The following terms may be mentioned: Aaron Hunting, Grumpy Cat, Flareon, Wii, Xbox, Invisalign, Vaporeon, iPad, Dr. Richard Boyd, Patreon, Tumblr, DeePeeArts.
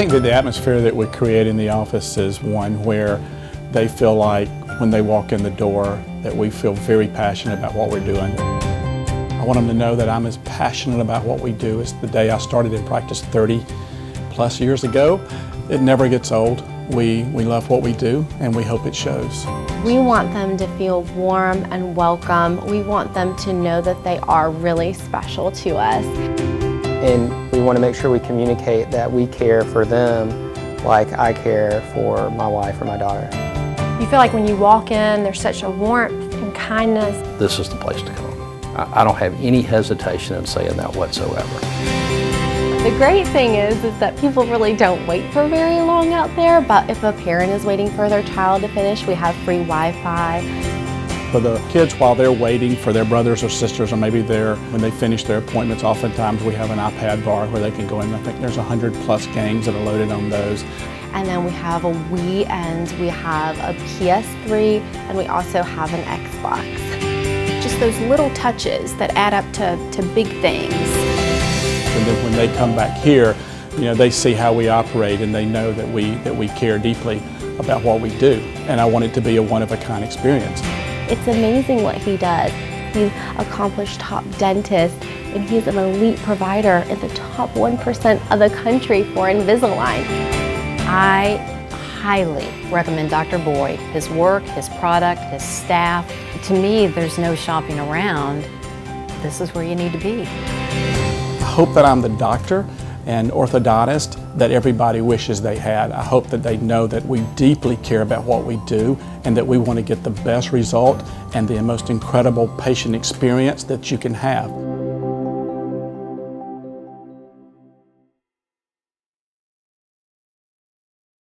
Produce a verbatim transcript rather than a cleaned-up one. think that the atmosphere that we create in the office is one where they feel like when they walk in the door that we feel very passionate about what we're doing. I want them to know that I'm as passionate about what we do as the day I started in practice thirty plus years ago. It never gets old. We, we love what we do, and we hope it shows. We want them to feel warm and welcome. We want them to know that they are really special to us. And we want to make sure we communicate that we care for them like I care for my wife or my daughter. You feel like when you walk in, there's such a warmth and kindness. This is the place to come. I, I don't have any hesitation in saying that whatsoever. The great thing is, is that people really don't wait for very long out there, but if a parent is waiting for their child to finish, we have free Wi-Fi. For the kids, while they're waiting for their brothers or sisters, or maybe they're, when they finish their appointments, oftentimes we have an iPad bar where they can go in. I think there's one hundred plus games that are loaded on those. And then we have a Wii, and we have a P S three, and we also have an Xbox. Just those little touches that add up to, to big things. And then when they come back here, you know, they see how we operate, and they know that we, that we care deeply about what we do. And I want it to be a one-of-a-kind experience. It's amazing what he does. He's an accomplished top dentist, and he's an elite provider in the top one percent of the country for Invisalign. I highly recommend Doctor Boyd, his work, his product, his staff. To me, there's no shopping around. This is where you need to be. I hope that I'm the doctor and orthodontist that everybody wishes they had. I hope that they know that we deeply care about what we do, and that we want to get the best result and the most incredible patient experience that you can have.